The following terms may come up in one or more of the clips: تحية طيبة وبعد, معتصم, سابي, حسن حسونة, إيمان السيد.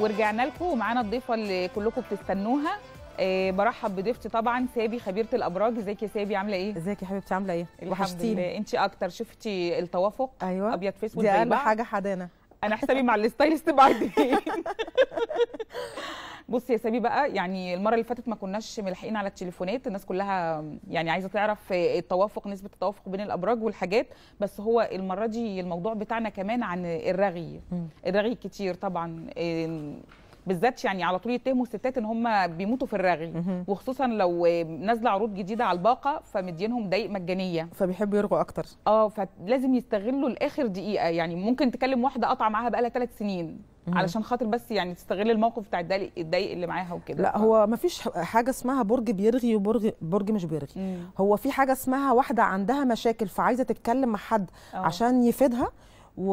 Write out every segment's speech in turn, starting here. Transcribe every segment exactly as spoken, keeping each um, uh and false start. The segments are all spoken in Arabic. ورجعنا لكم ومعانا الضيفه اللي كلكم بتستنوها. أه برحب بضيفتي طبعا سابي خبيره الابراج. ازيك يا سابي؟ عامله ايه؟ ازيك يا حبيبتي؟ عامله ايه؟ الحمد لله. انت اكتر شفتي التوافق؟ ايوه، ابيض في اسود زي بعض. دي اهم حاجه حدانا. انا حسابي مع الستايلست بعدين. بصي يا سابي بقى، يعني المره اللي فاتت ما كناش ملحقين على التليفونات، الناس كلها يعني عايزه تعرف التوافق، نسبه التوافق بين الابراج والحاجات، بس هو المره دي الموضوع بتاعنا كمان عن الرغي. الرغي كتير طبعا، بالذات يعني على طول يتهموا الستات ان هم بيموتوا في الرغي، وخصوصا لو نازله عروض جديده على الباقه فمدينهم دقائق مجانيه، فبيحبوا يرغوا اكتر. اه فلازم يستغلوا لاخر دقيقه، يعني ممكن تكلم واحده قطع معاها بقالها ثلاث سنين علشان خاطر بس يعني تستغل الموقف بتاع الدقايق الدقايق اللي معاها وكده. لا، هو ما فيش حاجه اسمها برج بيرغي وبرج برج مش بيرغي. مم. هو في حاجه اسمها واحده عندها مشاكل فعايزه تتكلم مع حد أوه. عشان يفيدها، و...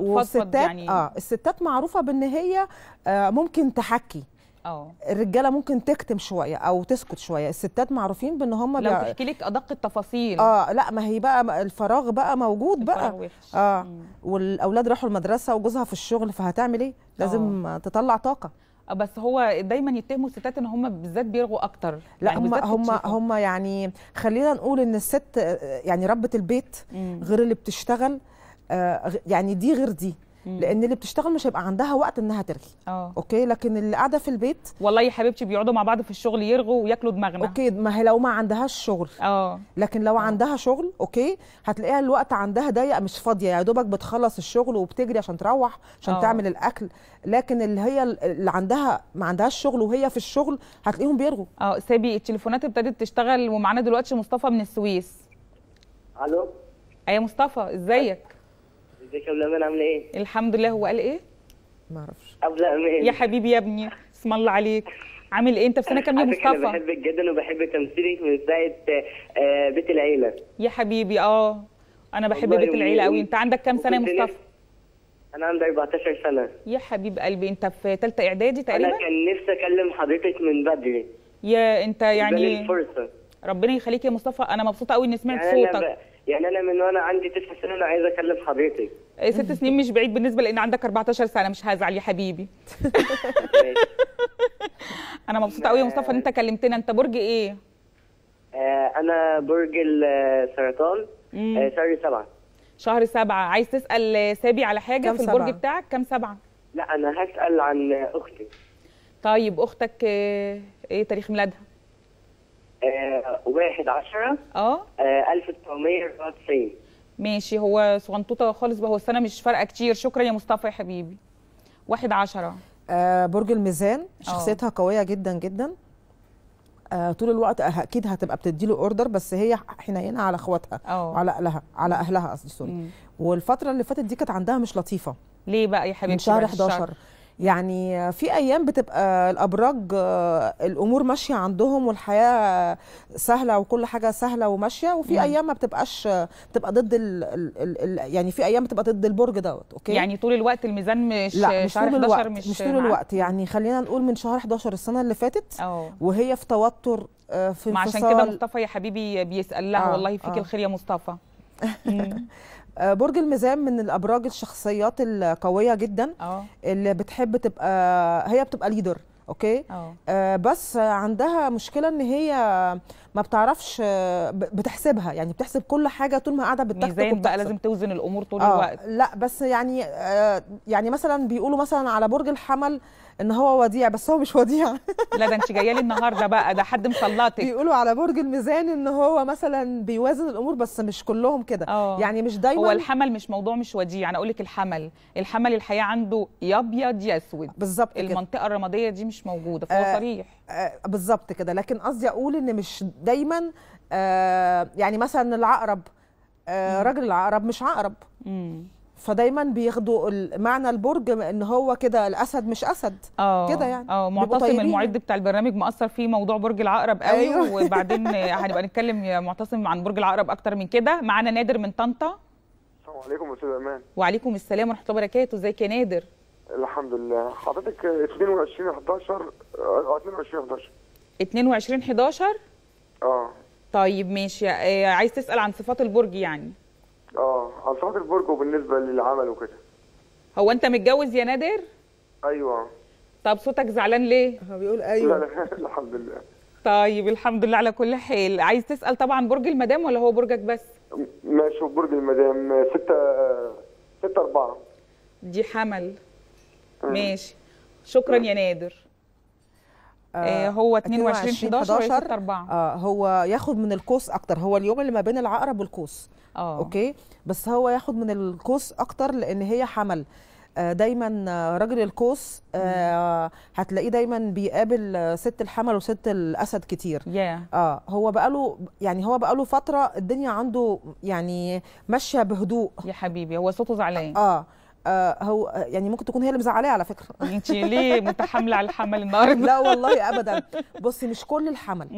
والستات يعني... اه الستات معروفه بان هي آه ممكن تحكي. اه الرجاله ممكن تكتم شويه او تسكت شويه، الستات معروفين بان هم لو بقى... تحكي لك ادق التفاصيل. اه لا، ما هي بقى الفراغ بقى موجود بقى. وحش. اه مم. والاولاد راحوا المدرسه وجوزها في الشغل، فهتعمل ايه؟ لازم أوه. تطلع طاقه. بس هو دايما يتهموا الستات ان هم بالذات بيرغوا اكتر. لا، هم يعني هم هم يعني خلينا نقول ان الست يعني ربة البيت، مم. غير اللي بتشتغل، يعني دي غير دي، لان اللي بتشتغل مش هيبقى عندها وقت انها ترغي. اه اوكي، لكن اللي قاعده في البيت والله يا حبيبتي بيقعدوا مع بعض في الشغل يرغوا وياكلوا دماغنا. اوكي، ما هي لو ما عندهاش شغل. اه لكن لو أوه. عندها شغل، اوكي، هتلاقيها الوقت عندها ضيق، مش فاضيه، يا دوبك بتخلص الشغل وبتجري عشان تروح عشان أوه. تعمل الاكل. لكن اللي هي اللي عندها ما عندهاش شغل وهي في الشغل هتلاقيهم بيرغوا. اه سابي، التليفونات ابتدت تشتغل ومعانا دلوقتي مصطفى من السويس. الو. ايوه مصطفى، ازيك؟ ازيك يا ابله امان؟ عامله ايه؟ الحمد لله. هو قال ايه؟ ما اعرفش. ابله امان يا حبيبي يا ابني، اسم الله عليك، عامل ايه؟ انت في سنه كام يا مصطفى؟ انا بحبك جدا وبحب تمثيلك من ساعه بيت العيله يا حبيبي. اه انا بحب بيت العيله قوي. انت عندك كام سنه يا مصطفى؟ انا عندي أربعتاشر سنه يا حبيب قلبي. انت في ثالثه اعدادي تقريبا. انا كان نفسي اكلم حضرتك من بدري. يا انت يعني الفرصه. ربنا يخليك يا مصطفى، انا مبسوطه قوي اني سمعت يعني صوتك. أنا ب... يعني انا من وانا عندي تسع سنين انا عايزه اكلم حضرتك. ست سنين مش بعيد بالنسبه، لان عندك أربعتاشر سنه. مش هزعل يا حبيبي. انا مبسوطه قوي يا مصطفى ان انت كلمتنا. انت برج ايه؟ آه انا برج السرطان. آه شهر سبعه. شهر سبعه. عايز تسال سابي على حاجه في البرج بتاعك؟ كام سبعه؟ لا، انا هسال عن اختي. طيب اختك ايه, إيه تاريخ ميلادها؟ آه واحد عشرة اه ألف وتسعمية أربعة وتسعين. ماشي، هو صغنطوطة خالص بقى، هو السنة مش فارقة كتير. شكرا يا مصطفى يا حبيبي. واحد عشرة آه برج الميزان. شخصيتها أوه. قوية جدا جدا. آه طول الوقت اكيد هتبقى بتديله اوردر، بس هي حنينه على اخواتها وعلى اهلها، على اهلها قصدي، سوري. والفترة اللي فاتت دي كانت عندها مش لطيفة. ليه بقى يا حبيبتي؟ من شهر حداشر يعني في ايام بتبقى الابراج الامور ماشيه عندهم والحياه سهله وكل حاجه سهله وماشيه، وفي مم. ايام ما بتبقاش، بتبقى ضد ال ال ال يعني في ايام بتبقى ضد البرج دوت. اوكي، يعني طول الوقت الميزان مش لا مش شهر حداشر، مش, مش طول الوقت، يعني خلينا نقول من شهر حداشر السنه اللي فاتت أوه. وهي في توتر، في انفصال. عشان كده مصطفى يا حبيبي بيسال لها. آه. والله فيك آه. الخير يا مصطفى. برج الميزان من الابراج الشخصيات القويه جدا. أوه. اللي بتحب تبقى هي بتبقى ليدر. اوكي آه بس عندها مشكله ان هي ما بتعرفش، بتحسبها يعني، بتحسب كل حاجه طول ما قاعده بتتكتك وبتحسب. بقى لازم توزن الامور طول آه. الوقت. لا بس يعني آه يعني مثلا بيقولوا مثلا على برج الحمل ان هو وديع، بس هو مش وديع. لا ده انت جايه لي النهارده بقى، ده حد مسلطك. بيقولوا على برج الميزان ان هو مثلا بيوازن الامور، بس مش كلهم كده أوه. يعني مش دايما. هو الحمل مش موضوع مش وديع، انا اقول لك الحمل الحمل الحياه عنده يا ابيض يا اسود بالظبط كده. المنطقه الرماديه دي مش موجوده، فهو آه صريح. آه بالظبط كده، لكن قصدي اقول ان مش دايما آه يعني مثلا العقرب آه راجل العقرب مش عقرب. امم فدايما بياخدوا معنى البرج ان هو كده، الاسد مش اسد كده يعني. اه معتصم المعد بتاع البرنامج مأثر فيه موضوع برج العقرب قوي. أيوه. وبعدين هنبقى نتكلم يا معتصم عن برج العقرب اكتر من كده. معانا نادر من طنطا. السلام عليكم يا استاذ امان. وعليكم السلام ورحمه الله وبركاته. ازيك يا نادر؟ الحمد لله. حضرتك اتنين وعشرين حداشر اتنين وعشرين حداشر اتنين وعشرين حداشر اه طيب ماشي. عايز تسأل عن صفات البرج يعني؟ اه عن صفات البرج وبالنسبه للعمل وكده. هو انت متجوز يا نادر؟ ايوه. طب صوتك زعلان ليه؟ هو بيقول ايوه. لا لا الحمد لله. طيب الحمد لله على كل حال. عايز تسأل طبعا برج المدام ولا هو برجك بس؟ ماشي. برج المدام ستة ستة أربعة دي حمل. ماشي شكرا يا نادر. آه هو اتنين وعشرين حداشر ستة أربعة اه هو ياخد من القوس اكتر، هو اليوم اللي ما بين العقرب والقوس. اه اوكي، بس هو ياخد من القوس اكتر لان هي حمل. آه دايما رجل القوس آه هتلاقيه دايما بيقابل ست الحمل وست الاسد كتير. yeah. اه هو بقاله يعني هو بقاله فتره الدنيا عنده يعني ماشيه بهدوء يا حبيبي. هو صوته زعلان. اه هو يعني ممكن تكون هي اللي مزعلاه على فكره. انت ليه متحامله على الحمل النهارده؟ لا والله ابدا. بصي مش كل الحمل،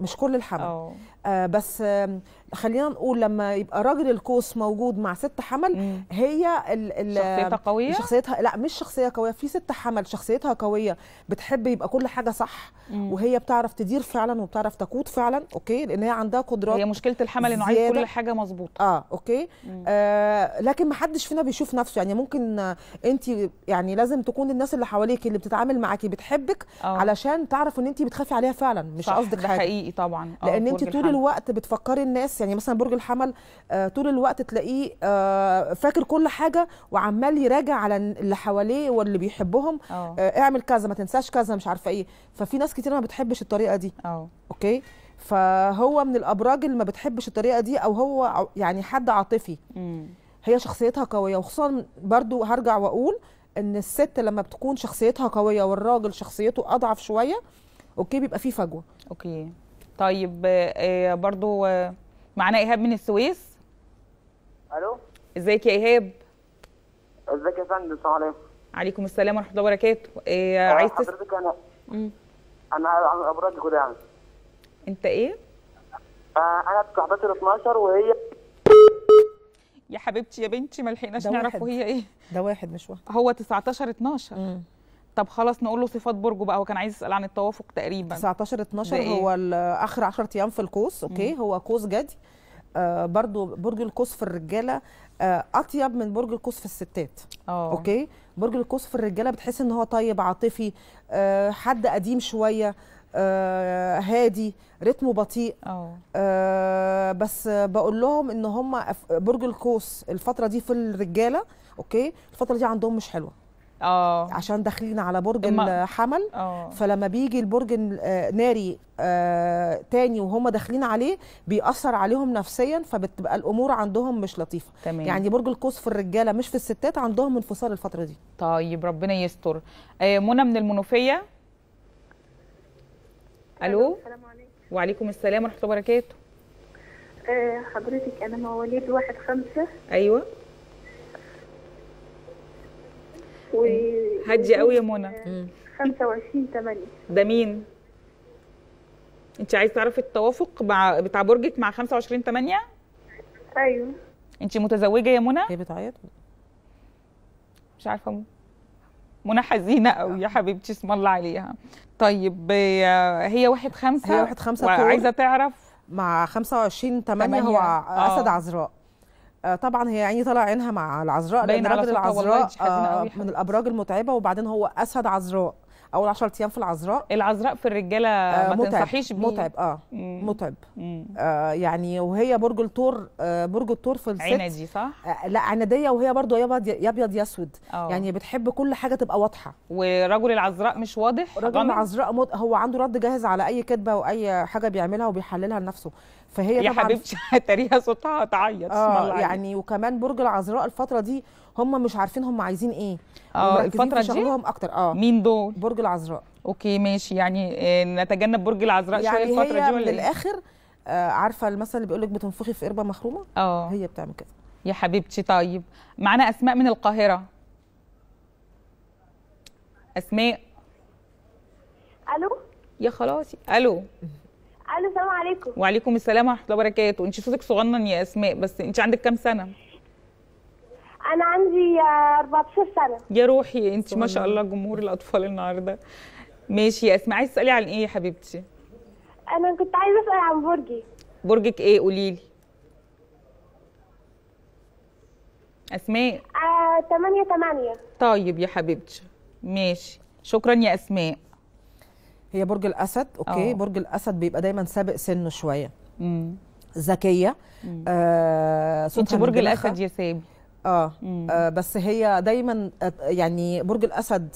مش كل الحمل آه بس آه خلينا نقول لما يبقى راجل القوس موجود مع ست حمل مم. هي ال شخصيتها قويه. شخصيتها لا مش شخصيه قويه، في ست حمل شخصيتها قويه بتحب يبقى كل حاجه صح مم. وهي بتعرف تدير فعلا وبتعرف تقود فعلا. اوكي لان هي عندها قدرات. هي مشكله الحمل انه عايز كل حاجه مظبوطه. اه اوكي آه لكن ما حدش فينا بيشوف نفسه، يعني ممكن آه انت يعني لازم تكون الناس اللي حواليك اللي بتتعامل معاكي بتحبك أوه. علشان تعرف ان انت بتخافي عليها فعلا، مش قصدك حاجه. حقيقي طبعا. لان انت طول الوقت بتفكري الناس، يعني مثلا برج الحمل آه طول الوقت تلاقيه آه فاكر كل حاجه وعمال يراجع على اللي حواليه واللي بيحبهم. آه اعمل كذا ما تنساش كذا مش عارفه ايه، ففي ناس كتير ما بتحبش الطريقه دي. أوه. اوكي فهو من الابراج اللي ما بتحبش الطريقه دي، او هو يعني حد عاطفي. مم. هي شخصيتها قويه، وخصوصا برضو هرجع واقول ان الست لما بتكون شخصيتها قويه والراجل شخصيته اضعف شويه اوكي بيبقى في فجوه. اوكي طيب آه برضو آه معانا ايهاب من السويس. الو ازيك يا ايهاب؟ ازيك يا فندم؟ السلام عليكم. وعليكم السلام ورحمه الله وبركاته. إيه عايز حضرتك؟ انا مم. انا على ابراج كده يعني. انت ايه؟ آه انا بتاع حداشر اتناشر وهي يا حبيبتي يا بنتي ما لحقناش نعرف وهي ايه. ده واحد مش واحد. هو تسعتاشر اتناشر. مم. طب خلاص نقول له صفات برجه بقى، هو كان عايز يسال عن التوافق تقريبا. تسعتاشر اتناشر إيه؟ هو اخر عشرة ايام في القوس. اوكي مم. هو قوس جدي. آه برضو برج القوس في الرجاله آه اطيب من برج القوس في الستات. أوه. اوكي برج القوس في الرجاله بتحس ان هو طيب عاطفي آه حد قديم شويه آه هادي رتمه بطيء. آه بس بقول لهم ان هم برج القوس الفتره دي في الرجاله اوكي الفتره دي عندهم مش حلوه. اه عشان داخلين على برج الحمل. أوه. فلما بيجي البرج ناري آه تاني وهم داخلين عليه بيأثر عليهم نفسيا، فبتبقى الامور عندهم مش لطيفه. تمام. يعني برج القوس في الرجاله مش في الستات عندهم انفصال الفتره دي. طيب ربنا يستر. آه منى من المنوفيه. الو السلام عليكم. وعليكم السلام ورحمه الله وبركاته. آه حضرتك انا مواليد واحد خمسة. ايوه و... هادية قوي يا منى. خمسة وعشرين تمانية. ده مين؟ انت عايز تعرفي التوافق مع بتاع برجك مع خمسة وعشرين تمانية؟ ايوه. انت متزوجة يا منى؟ هي بتعيط مش عارفة. منى حزينة قوي يا حبيبتي اسم الله عليها. طيب هي واحد خمسة هي واحد خمسة وعايزة تعرف مع خمسة وعشرين تمانية هو آه. أسد عذراء. طبعا هي يعني طلع عينها مع العذراء لان الراجل العذراء آه من الابراج المتعبه، وبعدين هو اسد عذراء اول عشرة ايام في العذراء. العذراء في الرجاله آه ما تنصحيش بيه. متعب اه مم. متعب مم. آه يعني وهي برج الثور آه برج الثور في الست عنادي صح؟ آه لا عناديه، وهي برضه يا ابيض يا اسود يعني بتحب كل حاجه تبقى واضحه. ورجل العذراء مش واضح. رجل العذراء مت... هو عنده رد جاهز على اي كذبه واي حاجه بيعملها وبيحللها لنفسه، فهي يا حبيبتي هتريها صوتها هتعيط. اه يعني وكمان برج العذراء الفتره دي هم مش عارفين هم عايزين ايه. اه الفتره دي شغلهم اكتر. اه مين دول؟ برج العذراء. اوكي ماشي، يعني نتجنب برج العذراء يعني شويه الفتره دي ولا يعني هي من الاخر آه عارفه المثل اللي بيقول لك بتنفخي في قربه مخرومه. اه هي بتعمل كده يا حبيبتي. طيب معانا اسماء من القاهره. اسماء الو يا خلاصي. الو الو السلام عليكم. وعليكم السلام ورحمه الله وبركاته. انت صوتك صغنن يا اسماء، بس انت عندك كام سنه؟ انا عندي اربعتاشر سنه. يا روحي انت ما شاء الله جمهور الاطفال النهارده. ماشي يا اسماء، عايزه تسالي عن ايه يا حبيبتي؟ انا كنت عايزه اسال عن برجي. برجك ايه قولي لي اسماء؟ آه تمانية تمانية. طيب يا حبيبتي ماشي. شكرا يا اسماء. هي برج الاسد. اوكي. أوه. برج الاسد بيبقى دايما سابق سنه شويه، ذكيه. آه صوتها برج الاسد يا سابي. آه, اه بس هي دايما يعني برج الاسد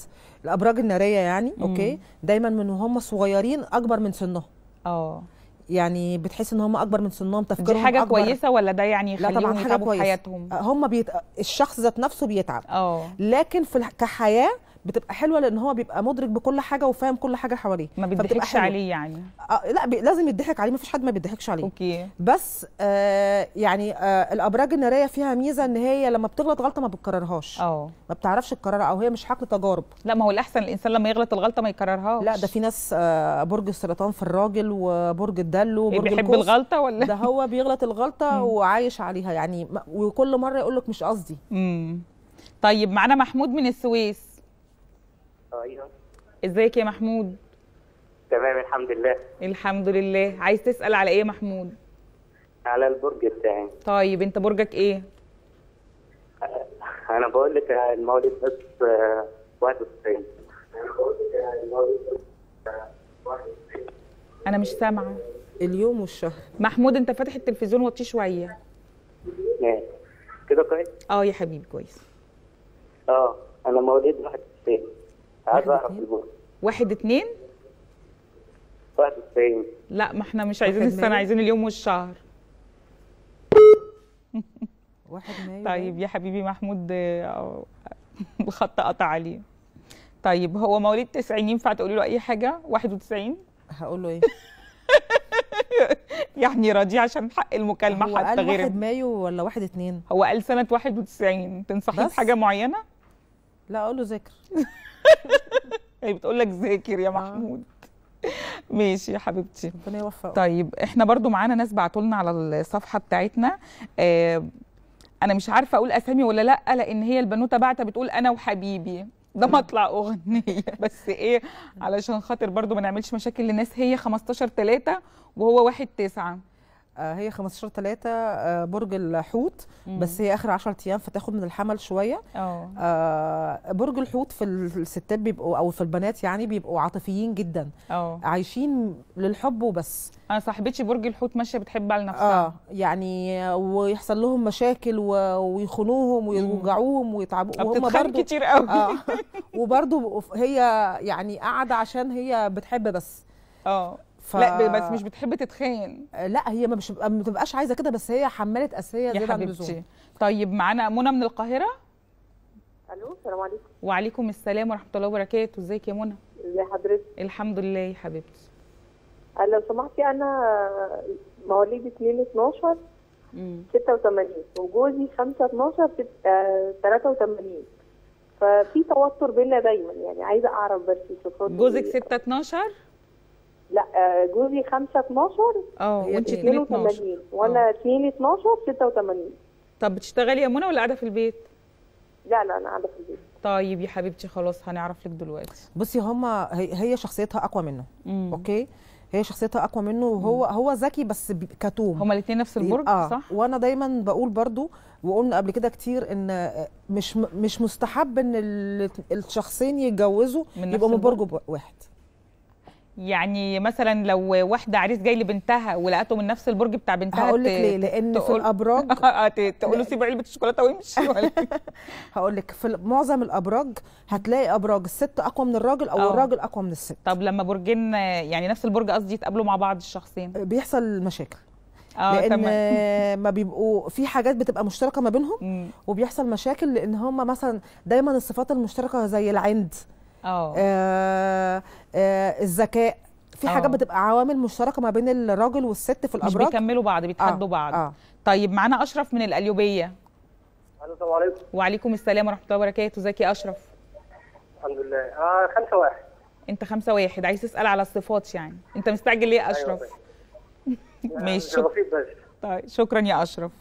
الابراج الناريه يعني مم. اوكي دايما من وهم صغيرين اكبر من سنهم. اه يعني بتحس ان هم اكبر من سنهم، تفكيرهم دي حاجه أكبر. كويسه ولا ده يعني يخليهم يتعبوا في حياتهم؟ هم بيت... الشخص ذات نفسه بيتعب، اه لكن في كحياه بتبقى حلوه لان هو بيبقى مدرك بكل حاجه وفاهم كل حاجه حواليه، ما بيضحكش عليه يعني. آه لا بي... لازم يضحك عليه، ما فيش حد ما بيضحكش عليه. اوكي. بس آه يعني آه الابراج الناريه فيها ميزه ان هي لما بتغلط غلطه ما بتكررهاش. اه ما بتعرفش تكررها او هي مش حقل تجارب. لا ما هو الاحسن الانسان لما يغلط الغلطه ما يكررهاش. لا ده في ناس آه برج السرطان في الراجل وبرج الدلو وبرج القوس بيحب الغلطه ولا ده هو بيغلط الغلطه وعايش عليها يعني، وكل مره يقول لك مش قصدي. امم طيب معانا محمود من السويس. ايوه ازيك يا محمود؟ تمام الحمد لله. الحمد لله. عايز تسأل على ايه يا محمود؟ على البرج بتاعي. طيب انت برجك ايه؟ انا بقول لك المولد بس واحد وتسعين. انا مش سامعه. اليوم والشهر. محمود انت فاتح التلفزيون وطيه شويه. ماشي كده كويس؟ اه يا حبيبي كويس. اه انا مواليد واحد وتسعين. عايز اعرف البرج. واحد اتنين؟ واحد وتسعين. لا ما احنا مش عايزين السنة، عايزين اليوم والشهر. واحد مايو. طيب يا حبيبي محمود الخط قطع عليه. طيب هو مواليد تسعين، ينفع تقولي له أي حاجة؟ واحد وتسعين؟ هقول له إيه؟ يعني راضي عشان حق المكالمة حتى غير. هو قال واحد مايو ولا واحد اتنين؟ هو قال سنة واحد وتسعين، تنصحيه بحاجة معينة؟ لا أقول له ذاكر. هي بتقول لك ذاكر يا محمود. ماشي يا حبيبتي ربنا يوفقك. طيب احنا برضو معانا ناس بعتوا لنا على الصفحه بتاعتنا. اه انا مش عارفه اقول اسامي ولا لا، لان هي البنوته بعتة بتقول انا وحبيبي ده مطلع اغنيه، بس ايه علشان خاطر برضو ما نعملش مشاكل للناس. هي خمستاشر تلاتة وهو واحد تسعة. هي خمستاشر تلاتة برج الحوت، بس هي اخر عشرة ايام فتاخد من الحمل شويه. اه برج الحوت في الستات بيبقوا او في البنات يعني بيبقوا عاطفيين جدا. أوه. عايشين للحب وبس. انا صاحبتي برج الحوت ماشيه بتحب على نفسها. اه يعني ويحصل لهم مشاكل ويخونوهم ويوجعوهم ويتعبوا وهم برضه كتير قوي. اه وبرضه هي يعني قاعده عشان هي بتحب بس. اه ف... لا بس مش بتحب تتخان. لا هي ما بتبقاش عايزه كده، بس هي حماله اساسيه زي اللزوم. طيب معانا منى من القاهره. الو السلام عليكم. وعليكم السلام ورحمه الله وبركاته. ازيك يا منى؟ ازي حضرتك؟ الحمد لله يا حبيبتي. لو سمحتي انا مواليد اتنين اتناشر ستة وتمانين وجوزي خمسة اتناشر تلاتة وتمانين، ففي توتر بينا دايما يعني، عايزه اعرف بس شكرا. جوزك ستة اتناشر؟ لا جوزي خمسة اتناشر اه وانت اتنين اتناشر وانا اتنين اتناشر ستة وتمانين. طب بتشتغلي يا منى ولا قاعده في البيت؟ لا لا انا قاعده في البيت. طيب يا حبيبتي خلاص هنعرف لك دلوقتي. بصي هما هي شخصيتها اقوى منه. مم. اوكي هي شخصيتها اقوى منه وهو مم. هو ذكي بس كتوم. هما الاثنين نفس البرج آه. صح. وانا دايما بقول برضو وقلنا قبل كده كتير ان مش مش مستحب ان الشخصين يتجوزوا يبقوا من برج واحد. يعني مثلا لو واحده عريس جاي لبنتها ولقته من نفس البرج بتاع بنتها، هقول لك ليه؟ لان تقول... في الابراج تقول له سيب علبه الشوكولاته وامشي. هقول لك في معظم الابراج هتلاقي ابراج الست اقوى من الراجل او أوه. الراجل اقوى من الست. طب لما برجين يعني نفس البرج قصدي يتقابلوا مع بعض الشخصين بيحصل مشاكل. اه لان تمام. ما بيبقوا في حاجات بتبقى مشتركه ما بينهم م. وبيحصل مشاكل لان هم مثلا دايما الصفات المشتركه زي العند أوه. اه الذكاء، في أوه. حاجات بتبقى عوامل مشتركه ما بين الراجل والست في الابراج، مش بيكملوا بعض بيتحدوا آه. بعض آه. طيب معانا اشرف من القليوبيه. السلام عليكم. وعليكم السلام ورحمه الله وبركاته. ازيك يا اشرف؟ الحمد لله. اه خمسة واحد. انت خمسة واحد عايز تسال على الصفات يعني، انت مستعجل ليه يا اشرف؟ أيوة. ماشي شك... طيب شكرا يا اشرف.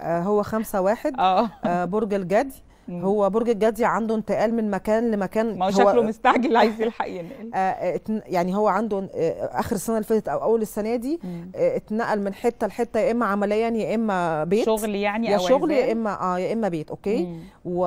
آه هو خمسة واحد. اه برج الجدي. هو برج الجدي عنده انتقال من مكان لمكان، ما هو شكله مستعجل عايز يلحق ينقل. آه يعني هو عنده آه اخر السنه اللي فاتت او اول السنه دي آه اتنقل من حته لحته، يا اما عمليا يا اما بيت شغل يعني، يا شغل يا اما اه يا اما بيت. اوكي، و...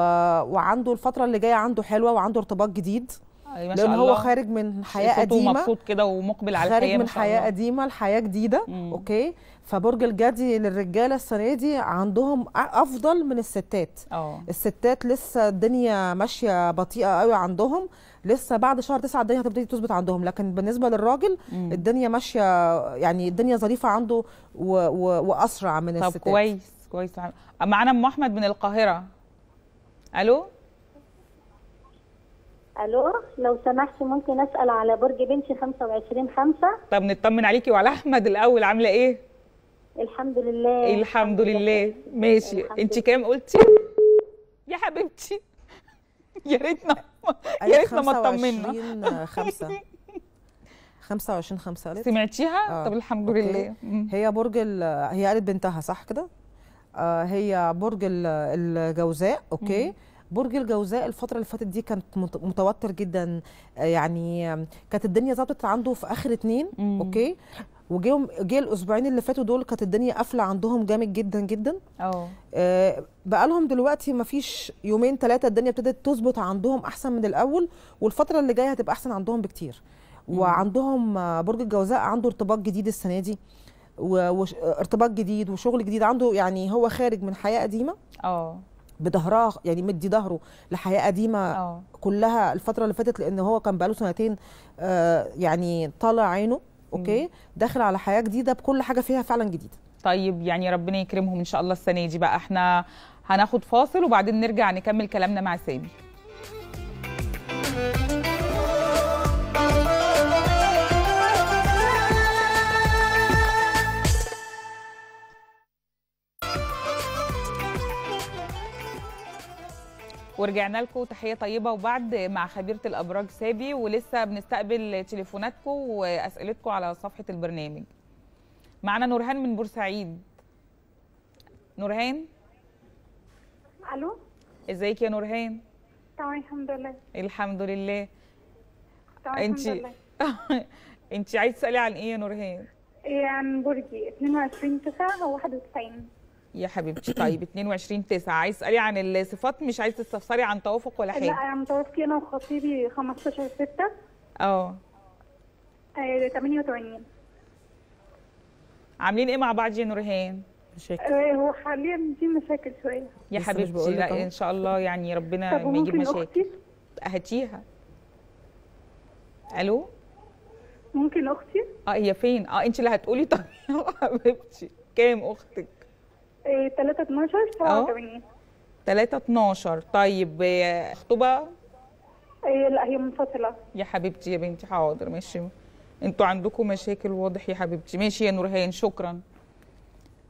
وعنده الفتره اللي جايه عنده حلوه وعنده ارتباط جديد، لأن هو خارج من حياة قديمة، مبسوط كده ومقبل على الحياة، خارج من حياة قديمة لحياة جديدة. مم. أوكي، فبرج الجدي للرجالة السنة دي عندهم أفضل من الستات. أوه. الستات لسه الدنيا ماشية بطيئة قوي عندهم، لسه بعد شهر تسعة الدنيا هتبتدي تثبت عندهم، لكن بالنسبة للراجل مم. الدنيا ماشية، يعني الدنيا ظريفة عنده و... و... وأسرع من طب الستات. طب كويس كويس. معانا أم أحمد من القاهرة. ألو الو، لو سمحتي ممكن اسال على برج بنتي خمسة وعشرين خمسة؟ طب نطمن عليكي وعلى احمد الاول، عامله ايه؟ الحمد لله الحمد لله ماشي. انت كام قلتي يا حبيبتي؟ يا ريتنا يا ريتنا ما اطمنا. خمسة وعشرين خمسة سمعتيها؟ آه. طب الحمد أوكي. لله. هي برج ال... هي قالت بنتها صح كده؟ آه هي برج الجوزاء. اوكي، برج الجوزاء الفترة اللي فاتت دي كانت متوتر جدا، يعني كانت الدنيا ظبطت عنده في آخر اتنين. مم. اوكي، وجيهم جه الأسبوعين اللي فاتوا دول كانت الدنيا قافلة عندهم جامد جدا جدا. اه بقالهم دلوقتي مفيش يومين ثلاثة الدنيا ابتدت تظبط عندهم أحسن من الأول، والفترة اللي جاية هتبقى أحسن عندهم بكتير. مم. وعندهم برج الجوزاء عنده ارتباط جديد السنة دي، وارتباط جديد وشغل جديد عنده، يعني هو خارج من حياة قديمة اه بظهرها، يعني مدي ظهره لحياه قديمه. أوه. كلها الفتره اللي فاتت، لان هو كان بقاله سنتين آه يعني طالع عينه. اوكي، داخل على حياه جديده بكل حاجه فيها فعلا جديده. طيب، يعني ربنا يكرمهم ان شاء الله السنه دي. بقى احنا هناخد فاصل وبعدين نرجع نكمل كلامنا مع سابي. ورجعنا لكم تحية طيبة وبعد مع خبيرة الأبراج سابي، ولسه بنستقبل تليفوناتكم وأسئلتكم على صفحة البرنامج. معنا نورهان من بورسعيد. نورهان؟ ألو؟ إزيك يا نورهان؟ تمام الحمد لله. الحمد لله. تمام الحمد لله. أنتِ عايزة تسألي عن إيه يا نورهان؟ إيه، عن برجي اثنين وعشرين تسعة وواحد وتسعين. يا حبيبتي طيب اثنين وعشرين تسعة، عايز تسألي عن الصفات، مش عايز تستفسري عن توافق ولا حاجة؟ لا، عن متوافقين أنا وخطيبي خمستاشر ستة. اه ثمانية وثمانين. عاملين إيه مع بعض يا نورهان؟ مشاكل؟ هو حاليا في مشاكل شوية يا حبيبتي. لا إن شاء الله، يعني ربنا ما يجيب مشاكل. هاتيها. ألو، ممكن أختي؟ أه هي فين؟ أه أنت اللي هتقولي. طب يا حبيبتي كام أختك؟ ثلاثة اتناشر سبعة وثمانين. ثلاثة اتناشر. طيب خطوبة؟ لا هي منفصلة. يا حبيبتي يا بنتي حاضر ماشي. انتوا عندكم مشاكل واضح يا حبيبتي. ماشي يا نورهان، شكرا.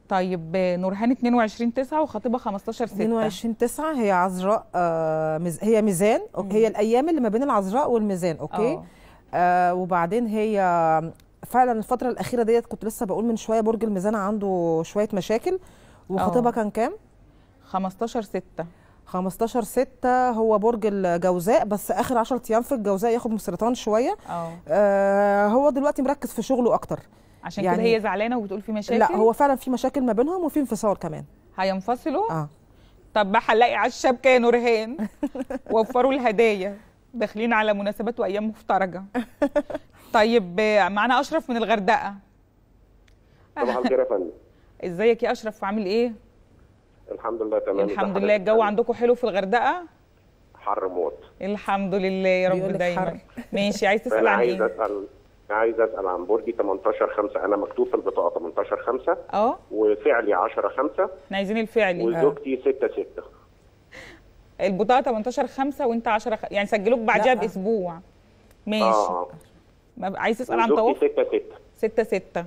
طيب نورهان اثنين وعشرين تسعة وخطيبة خمستاشر ستة. اثنين وعشرين تسعة هي عذراء، آه مز... هي ميزان. هي الأيام اللي ما بين العذراء والميزان. اوكي، آه وبعدين هي فعلا الفترة الأخيرة ديت كنت لسه بقول من شوية برج الميزان عنده شوية مشاكل. وخطيبها كان كام؟ خمستاشر ستة. خمستاشر ستة هو برج الجوزاء، بس اخر عشرة ايام في الجوزاء ياخد من سرطان شويه. آه هو دلوقتي مركز في شغله اكتر، عشان يعني كده هي زعلانه وبتقول في مشاكل. لا هو فعلا في مشاكل ما بينهم وفي انفصال كمان، هينفصلوا. اه طب هنلاقي على الشبكه يا نورهان. وفروا الهدايا، داخلين على مناسبات وايام مفترجه. طيب معانا اشرف من الغردقه. صباح الخير يا فندم. ازيك يا اشرف، عامل ايه؟ الحمد لله تمام. الحمد لله. الجو عندكم حلو في الغردقه؟ حر موت. الحمد لله يا رب دايما. ماشي، عايز تسال عن ايه؟ عايز اسال عايز اسال عن برجي ثمنتاشر خمسة. انا مكتوب في البطاقه ثمنتاشر خمسة اه وفعلي عشرة خمسة. احنا عايزين الفعلي. وزوجتي ستة ستة. البطاقه ثمنتاشر خمسة وانت عشرة خمسة، يعني سجلوك بعدها باسبوع. ماشي. اه عايز تسال عن توافق؟ ستة ستة. ستة ستة.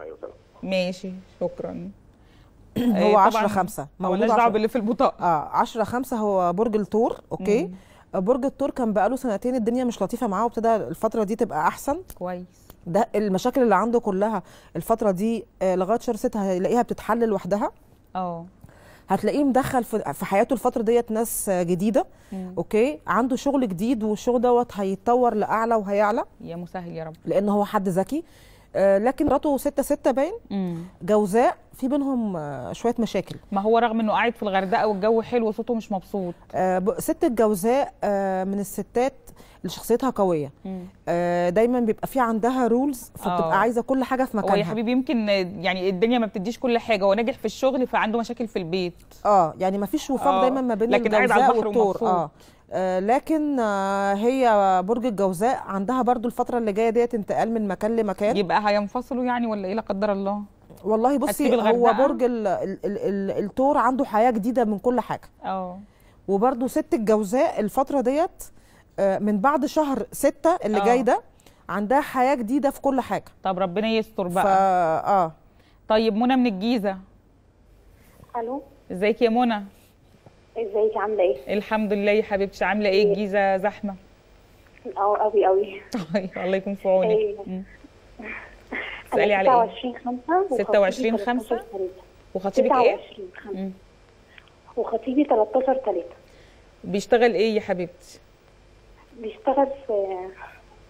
ايوه تمام ماشي، شكرا. هو عشرة خمسة مالناش دعوه باللي في البطاقه. اه عشرة خمسة هو برج الثور. اوكي. مم. برج الثور كان بقاله سنتين الدنيا مش لطيفه معاه، وابتدى الفتره دي تبقى احسن. كويس. ده المشاكل اللي عنده كلها الفتره دي، آه لغايه شهر ستة هيلاقيها بتتحل لوحدها. اه هتلاقيه مدخل في حياته الفتره ديت ناس جديده، مم. اوكي، عنده شغل جديد، والشغل دوت هيتطور لاعلى وهيعلى، يا مسهل يا رب، لان هو حد ذكي. آه لكن مراته ستة ستة باين، جوزاء، في بينهم آه شويه مشاكل. ما هو رغم انه قاعد في الغردقه والجو حلو وصوته مش مبسوط. آه ست الجوزاء آه من الستات اللي شخصيتها قويه، آه دايما بيبقى في عندها رولز، فبتبقى أوه. عايزه كل حاجه في مكانها. هو يا حبيبي يمكن يعني الدنيا ما بتديش كل حاجه، هو ناجح في الشغل فعنده مشاكل في البيت، اه يعني ما فيش وفاق دايما ما بين الجوزاء والطور. اه آه لكن آه هي برج الجوزاء عندها برضو الفترة اللي جاية ديت انتقال من مكان لمكان. يبقى هينفصلوا يعني ولا ايه لا قدر الله؟ والله بصي، هو برج ال ال ال ال التور عنده حياة جديدة من كل حاجة. اه وبرضو ست الجوزاء الفترة ديت آه من بعد شهر ستة اللي جاي ده عندها حياة جديدة في كل حاجة. طب ربنا يستر بقى. فا اه طيب منى من الجيزة. الو، ازيك يا منى؟ ازيك، عامله ايه؟ الحمد لله يا حبيبتي. عامله ايه؟ الجيزه زحمه اه قوي قوي. طيب الله يكون في عونك. ايه تسالي على ايه؟ ستة وعشرين خمسة وخطيبك ايه؟ ستة وعشرين خمسة وخطيبي تلتاشر تلاتة. بيشتغل ايه يا حبيبتي؟ بيشتغل في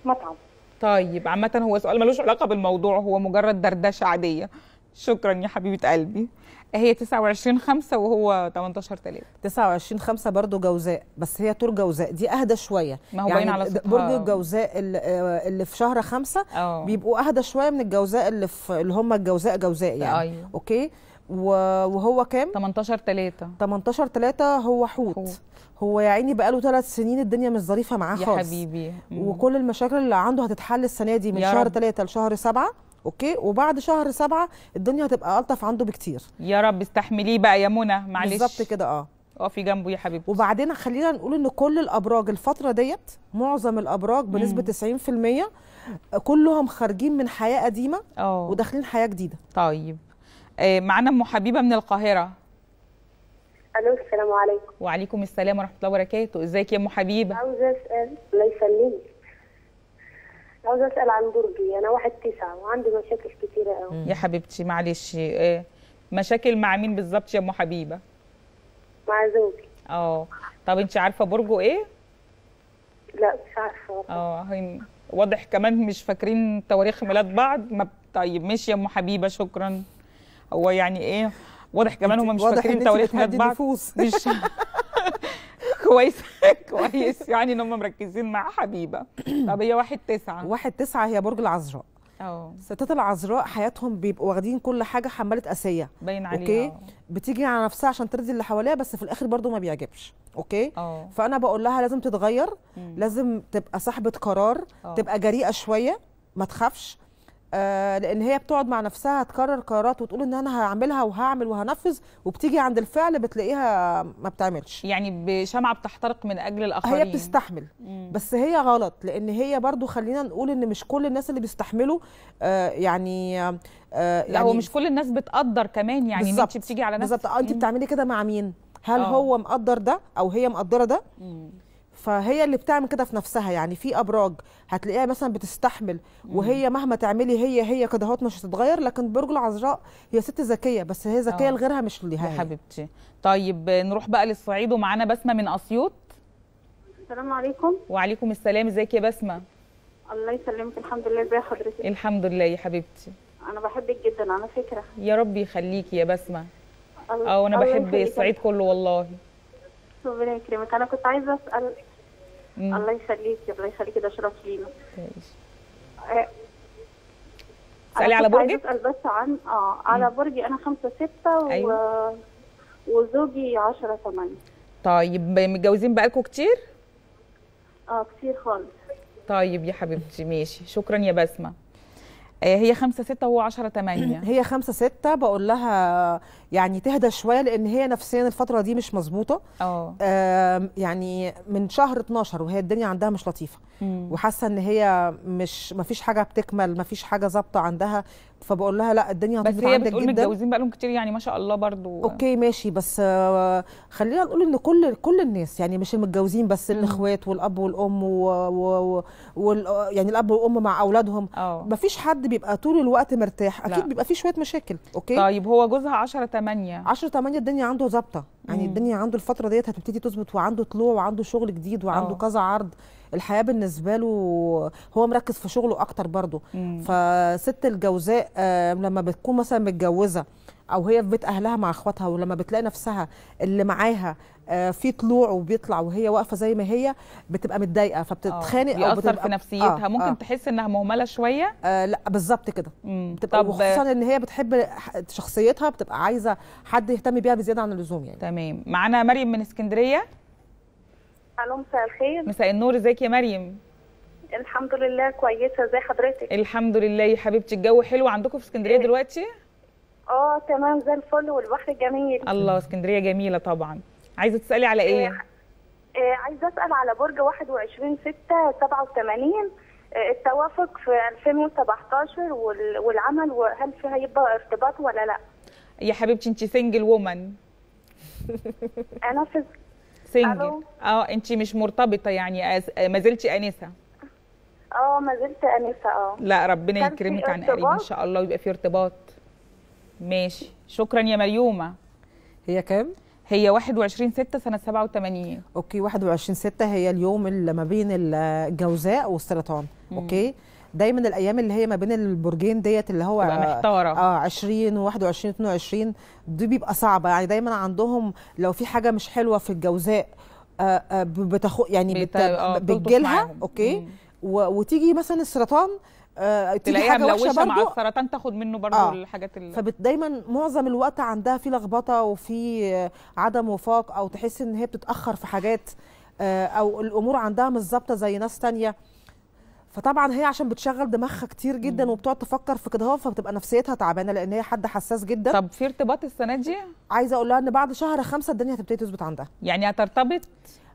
مطعم. طيب عامه هو سؤال ملوش علاقه بالموضوع، هو مجرد دردشه عاديه. شكرا يا حبيبه قلبي. هي تسعة وعشرين خمسة وهو تمنتاشر تلاتة. تسعة وعشرين خمسة برضه جوزاء، بس هي تور جوزاء دي اهدى شويه، ما هو باين يعني على صوتها. برج الجوزاء اللي في شهر خمسة أوه. بيبقوا اهدى شويه من الجوزاء اللي في اللي هم الجوزاء جوزاء يعني. أيوه. اوكي، وهو كام؟ تمنتاشر تلاتة. تمنتاشر تلاتة هو حوت. حوت. هو يا عيني بقاله ثلاث سنين الدنيا مش ظريفه معاه خالص يا حبيبي، وكل المشاكل اللي عنده هتتحل السنه دي من شهر تلاتة لشهر سبعة. اوكي، وبعد شهر سبعة الدنيا هتبقى ألطف عنده بكتير. يا رب استحمليه بقى يا منى، معلش. بالظبط كده، اه اقفي جنبه يا حبيبتي. وبعدين خلينا نقول ان كل الابراج الفتره ديت، معظم الابراج بنسبه تسعين في المية كلهم خارجين من حياه قديمه أوه. وداخلين حياه جديده. طيب آه معانا ام حبيبه من القاهره. الو، السلام عليكم. وعليكم السلام ورحمه الله وبركاته. ازيك يا ام حبيبه؟ عاوزه اسال، الله يسلمك، عاوزه اسال عن برجي. انا واحد تسعة وعندي مشاكل كتيره قوي يا حبيبتي. معلش، مشاكل مع مين بالظبط يا ام حبيبه؟ مع زوجي. اه طب انت عارفه برجه ايه؟ لا مش عارفه. اه واضح كمان مش فاكرين تواريخ ميلاد بعض. ما طيب ماشي يا ام حبيبه، شكرا. هو يعني ايه واضح كمان هم مش فاكرين تواريخ ميلاد بعض. مش كويس كويس يعني ان هم مركزين مع حبيبه. طب هي واحد تسعة. واحد تسعة هي برج العذراء. اه ستات العذراء حياتهم بيبقوا واخدين كل حاجه، حماله قاسيه باين عليها. اوكي أوه. بتيجي على نفسها عشان ترضي اللي حواليها، بس في الاخر برضو ما بيعجبش. اوكي أوه. فانا بقول لها لازم تتغير، مم. لازم تبقى صاحبه قرار، أوه. تبقى جريئه شويه، ما تخافش، آه لان هي بتقعد مع نفسها تكرر قرارات وتقول ان انا هعملها وهعمل وهنفذ، وبتيجي عند الفعل بتلاقيها ما بتعملش، يعني بشمعه بتحترق من اجل الاخرين. هي بتستحمل، مم. بس هي غلط، لان هي برضو خلينا نقول ان مش كل الناس اللي بيستحملوا آه يعني آه يعني لا، ومش كل الناس بتقدر كمان يعني ان انت بتيجي على نفسك. بالظبط، انت بتعملي كده مع مين؟ هل أوه. هو مقدر ده او هي مقدره ده؟ مم. فهي اللي بتعمل كده في نفسها. يعني في ابراج هتلاقيها مثلا بتستحمل وهي مهما تعملي هي هي كده اهوت مش هتتغير، لكن برج العذراء هي ست ذكيه، بس هي ذكيه لغيرها مش ليها يا حبيبتي. طيب نروح بقى للصعيد ومعانا بسمه من اسيوط. السلام عليكم. وعليكم السلام، ازيك يا بسمه؟ الله يسلمك، الحمد لله. ازي حضرتك؟ الحمد لله يا حبيبتي. انا بحبك جدا على فكره. يا رب يخليكي يا بسمه. اه انا بحب الصعيد كله والله. ربنا يكرمك. انا كنت عايزه اسال، مم. الله يخليكي الله يخليكي، ده شرف لينا. ماشي. اسالي على برجي؟ عايزه اسال بس عن اه على برجي. انا خمسة ستة و... أيوة. وزوجي عشرة تمانية. طيب متجوزين بقالكم كتير؟ اه كتير خالص. طيب يا حبيبتي ماشي، شكرا يا بسمه. هي خمسة ستة وهو عشرة تمانية. هي خمسة ستة بقول لها يعني تهدى شويه، لان هي نفسيا الفتره دي مش مظبوطه. اه يعني من شهر اتناشر وهي الدنيا عندها مش لطيفه، مم. وحاسه ان هي مش مفيش حاجه بتكمل، مفيش حاجه ظابطه عندها، فبقول لها لا الدنيا هتفضل عندك جدا. بس هي بتقول متجوزين بقالهم كتير يعني ما شاء الله برضو. اوكي ماشي، بس خلينا نقول ان كل كل الناس يعني مش المتجوزين بس، الاخوات والاب والام و... و... و... يعني الاب والام مع اولادهم ما فيش حد بيبقى طول الوقت مرتاح، اكيد لا. بيبقى فيه شويه مشاكل. اوكي طيب هو جوزها عشرة تمانية عشرة تمانية الدنيا عنده ظابطه يعني، مم. الدنيا عنده الفتره ديت هتبتدي تظبط، وعنده طلوع وعنده شغل جديد وعنده كذا عرض، الحياه بالنسبه له هو مركز في شغله اكتر برضه. فست الجوزاء لما بتكون مثلا متجوزه او هي في بيت اهلها مع اخواتها، ولما بتلاقي نفسها اللي معاها في طلوع وبيطلع وهي واقفه زي ما هي، بتبقى متضايقه فبتتخانق او بتأثر في نفسيتها. آه ممكن آه تحس انها مهمله شويه. آه لا بالظبط كده، بتبقى وخصوصا ان هي بتحب شخصيتها، بتبقى عايزه حد يهتم بيها بزياده عن اللزوم يعني. تمام، معانا مريم من اسكندريه. الو مساء الخير. مساء النور، ازيك يا مريم؟ الحمد لله كويسه، ازي حضرتك؟ الحمد لله يا حبيبتي. الجو حلو عندكم في اسكندريه إيه؟ دلوقتي؟ اه تمام زي الفل، والبحر جميل. الله اسكندريه جميله طبعا. عايزه تسالي على ايه؟ إيه, إيه عايزه اسال على برج واحد وعشرين ستة سبعة وتمانين التوافق في ألفين وسبعتاشر والعمل، وهل في هيبقى ارتباط ولا لا؟ يا حبيبتي انت سنجل وومن. انا في سنجل. اه انت مش مرتبطه يعني، ما زلتي انسه. اه ما زلت انسه. اه لا ربنا يكرمك عن قريب ان شاء الله ويبقى في ارتباط. ماشي شكرا يا مريومه. هي كام؟ هي واحد وعشرين ستة سنه سبعة وتمانين. اوكي واحد وعشرين ستة هي اليوم اللي ما بين الجوزاء والسرطان. مم. اوكي دايما الايام اللي هي ما بين البرجين ديت اللي هو محتاره اه عشرين وواحد وعشرين اتنين وعشرين دي بيبقى صعبه يعني، دايما عندهم لو في حاجه مش حلوه في الجوزاء آه آه بتاخد يعني بت... بتجيلها. اوكي و... وتيجي مثلا السرطان آه تلاقيها ملوشه مع السرطان تاخد منه برضو آه. الحاجات اللي فدايما معظم الوقت عندها في لخبطه وفي عدم وفاق، او تحس ان هي بتتاخر في حاجات آه او الامور عندها مش ظابطه زي ناس ثانيه. فطبعا هي عشان بتشغل دماغها كتير جدا مم. وبتقعد تفكر في كده، فبتبقى نفسيتها تعبانه لان هي حد حساس جدا. طب في ارتباط السنه دي؟ عايزه اقول لها ان بعد شهر خمسة الدنيا هتبتدي تظبط عندها. يعني هترتبط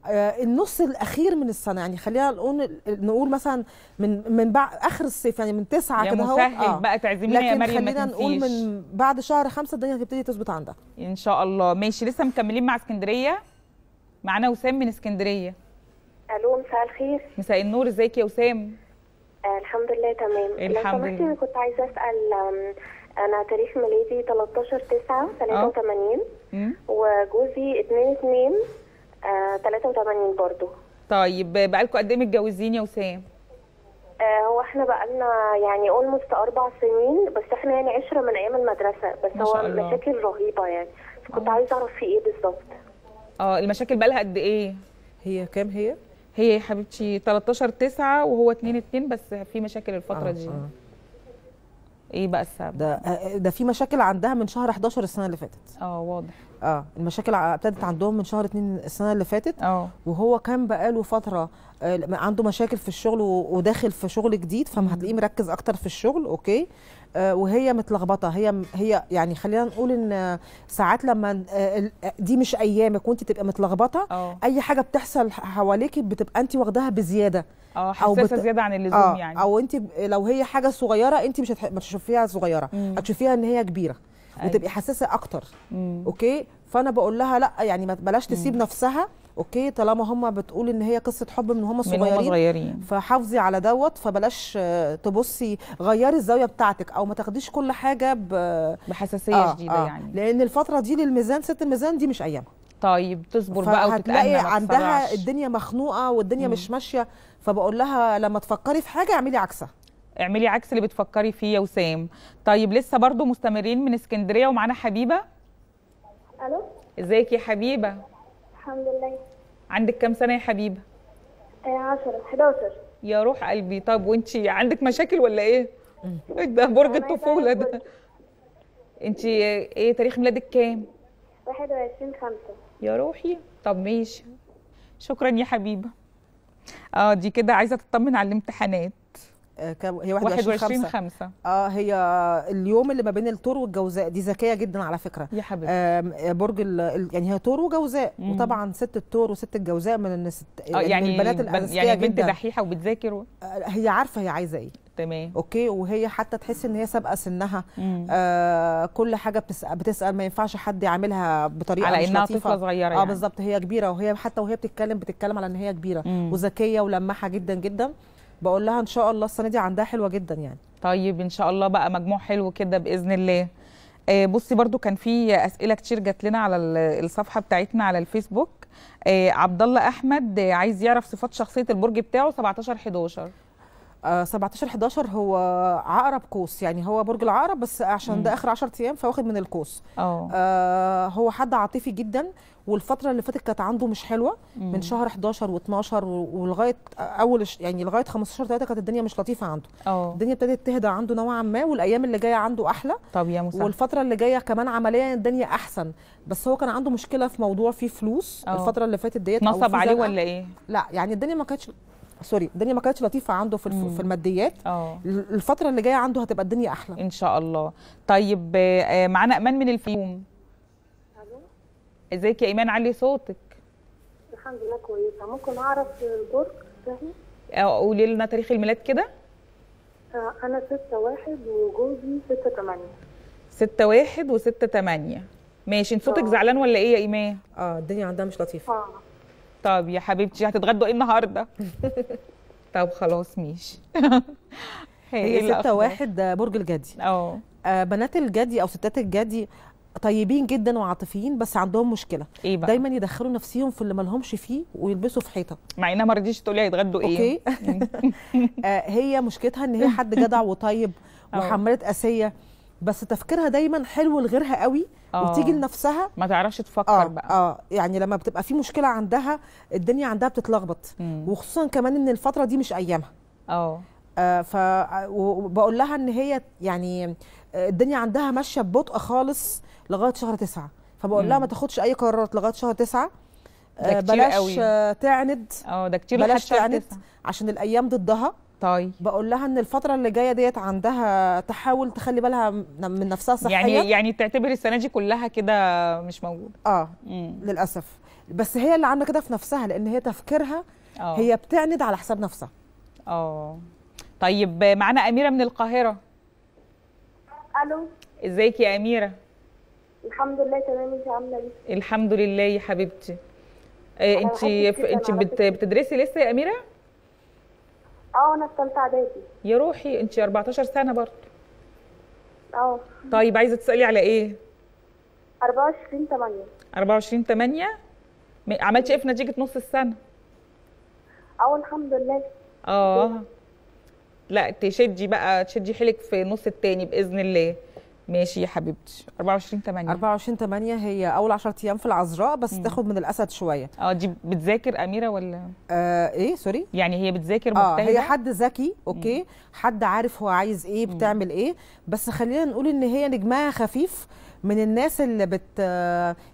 آه النص الاخير من السنه يعني، خلينا نقول نقول مثلا من من بعد اخر الصيف يعني من تسعة كده اهو. اه بقى تعزمينا يا مريم، خلينا نقول من بعد شهر خمسة الدنيا هتبتدي تظبط عندها ان شاء الله. ماشي لسه مكملين مع اسكندريه، معانا وسام من اسكندريه. الو مساء الخير. مساء النور، ازيك يا وسام؟ آه الحمد لله تمام. الحمد لله. لو سمحتي انا كنت عايزه اسال، انا تاريخ ميلادي تلتاشر تسعة تلاتة وتمانين وجوزي اتنين اتنين تلاتة وتمانين برضه. طيب بقالكوا قد ايه متجوزين يا وسام؟ آه هو احنا بقالنا يعني اولموست اربع سنين بس، احنا يعني عشره من ايام المدرسه بس. ما شاء الله. هو مشاكل رهيبه يعني، فكنت عايزه اعرف في ايه بالظبط. اه المشاكل بقالها قد ايه؟ هي كام هي؟ هي يا حبيبتي تلتاشر تسعة وهو اتنين اتنين بس في مشاكل الفتره آه دي. آه. ايه بقى السبب؟ ده ده في مشاكل عندها من شهر حداشر السنه اللي فاتت. اه واضح. اه المشاكل ابتدت عندهم من شهر اتنين السنه اللي فاتت. اه وهو كان بقاله فتره عنده مشاكل في الشغل وداخل في شغل جديد، فهتلاقيه مركز اكتر في الشغل. اوكي آه وهي متلخبطه، هي هي يعني خلينا نقول ان ساعات لما دي مش ايامك وانت تبقى متلخبطه، أوه. اي حاجه بتحصل حواليكي بتبقى انت واخداها بزياده اه حساسه بت... زياده عن اللزوم آه. يعني او انت لو هي حاجه صغيره انت مش هتح... ما تشوفيها صغيره، هتشوفيها ان هي كبيره وتبقي حساسه اكتر. مم. اوكي فانا بقول لها لا يعني ما بلاش تسيب مم. نفسها. اوكي طالما هم بتقول ان هي قصه حب من هم صغيرين، فحافظي على دوت، فبلاش تبصي، غيري الزاويه بتاعتك او ما تاخديش كل حاجه ب... بحساسيه آه شديده آه. يعني لان الفتره دي للميزان ست الميزان دي مش ايامها. طيب تصبر بقى وتتأنى، عندها الدنيا مخنوقه والدنيا مم. مش ماشيه، فبقول لها لما تفكري في حاجه اعملي عكسها، اعملي عكس اللي بتفكري فيه يا وسام. طيب لسه برضو مستمرين من اسكندريه ومعانا حبيبه. الو ازيك يا حبيبه؟ الحمد لله. عندك كام سنه يا حبيبه؟ عشرة حداشر. يا روح قلبي. طب وانتي عندك مشاكل ولا ايه؟ ده برج الطفوله ده. انتي ايه تاريخ ميلادك كام؟ واحد وعشرين خمسة. يا روحي. طب ماشي شكرا يا حبيبه. اه دي كده عايزه تطمن على الامتحانات. هي واحد وعشرين خمسة اه هي اليوم اللي ما بين الثور والجوزاء، دي ذكيه جدا على فكره يا حبيبتي. آه برج يعني هي ثور وجوزاء، وطبعا ست الثور وست الجوزاء من الست آه يعني البنات الاذكياء يعني جدا. بنت دحيحه وبتذاكر و... آه هي عارفه هي عايزه ايه. تمام اوكي، وهي حتى تحس ان هي سابقه سنها، آه كل حاجه بتسال, بتسأل ما ينفعش حد يعملها بطريقه على مش انها لطيفه طفله صغيره يعني. اه بالظبط، هي كبيره، وهي حتى وهي بتتكلم بتتكلم على ان هي كبيره وذكيه ولماحه جدا جدا. بقول لها ان شاء الله السنه دي عندها حلوه جدا يعني. طيب ان شاء الله بقى مجموع حلو كده باذن الله. آه بصي برضو كان في اسئله كتير جات لنا على الصفحه بتاعتنا على الفيسبوك. آه عبد الله احمد آه عايز يعرف صفات شخصيه البرج بتاعه سبعتاشر حداشر. سبعتاشر حداشر هو عقرب قوس، يعني هو برج العقرب بس عشان ده اخر عشرة ايام فواخد من القوس. آه هو حد عاطفي جدا، والفتره اللي فاتت كانت عنده مش حلوه مم. من شهر حداشر واتناشر ولغايه اول يعني لغايه خمستاشر تلاتة كانت الدنيا مش لطيفه عنده. أوه. الدنيا ابتدت تهدى عنده نوعا ما، والايام اللي جايه عنده احلى. طب يا مساعد. والفتره اللي جايه كمان عمليا الدنيا احسن، بس هو كان عنده مشكله في موضوع فيه فلوس. أوه. الفتره اللي فاتت ديت نصب عليه ولا ايه؟ لا يعني الدنيا ما كانتش سوري الدنيا ما كانتش لطيفه عنده في مم. في الماديات. أوه. الفتره اللي جايه عنده هتبقى الدنيا احلى ان شاء الله. طيب معانا ايمان من الفيوم. الو ازيك يا ايمان، علي صوتك. الحمد لله كويسه. ممكن اعرف البرج بتاعي؟ اه قولي لنا تاريخ الميلاد كده. انا ستة واحد وجوزي ستة تمانية. ستة واحد و6 8. ماشي. انت صوتك زعلان ولا ايه يا ايمان؟ اه الدنيا عندها مش لطيفه. اه طب يا حبيبتي هتتغدوا ايه النهارده؟ طب خلاص ماشي. هي ستة واحد برج الجدي. اه بنات الجدي او ستات الجدي طيبين جدا وعاطفيين، بس عندهم مشكله إيه بقى؟ دايما يدخلوا نفسيهم في اللي ما لهمش فيه ويلبسوا في حيطه، مع انها ما رضيتش تقول لي هيتغدوا ايه. اوكي. هي مشكلتها ان هي حد جدع وطيب وحماله قاسيه، بس تفكيرها دايما حلو لغيرها قوي. أوه. وتيجي لنفسها ما تعرفش تفكر. آه. بقى اه يعني لما بتبقى في مشكله عندها الدنيا عندها بتتلخبط، وخصوصا كمان ان الفتره دي مش ايامها. اه ف وبقول لها ان هي يعني الدنيا عندها ماشيه ببطء خالص لغايه شهر تسعة، فبقول مم. لها ما تاخدش اي قرارات لغايه شهر تسعة. آه بلاش قوي. تعند. اه ده كتير. بلاش تعند عشان الايام ضدها. طيب بقول لها ان الفتره اللي جايه ديت عندها تحاول تخلي بالها من نفسها صحيا، يعني يعني تعتبر السنه دي كلها كده مش موجوده. اه مم. للاسف، بس هي اللي عامله كده في نفسها لان هي تفكيرها أوه. هي بتعند على حساب نفسها. اه طيب معانا اميره من القاهره. الو ازيك يا اميره؟ الحمد لله تمام. انت عامله ايه؟ الحمد لله يا حبيبتي. آه انت انت بت... بتدرسي لسه يا اميره؟ اه انا في ثالثه اعدادي. يا روحي انت اربعتاشر سنة برضه. اه طيب عايزه تسالي على ايه؟ اربعة وعشرين تمانية. اربعة وعشرين تمانية. عملتي ايه في نتيجه نص السنه؟ اه الحمد لله. اه لا تشدي بقى، تشدي حيلك في نص التاني باذن الله. ماشي يا حبيبتي. اربعة وعشرين تمانية. اربعة وعشرين تمانية هي اول عشرة ايام في العذراء، بس مم. تاخد من الاسد شويه. اه دي بتذاكر اميره ولا آه ايه سوري؟ يعني هي بتذاكر مجتهده. اه هي حد ذكي اوكي مم. حد عارف هو عايز ايه بتعمل ايه، بس خلينا نقول ان هي نجمها خفيف، من الناس اللي بت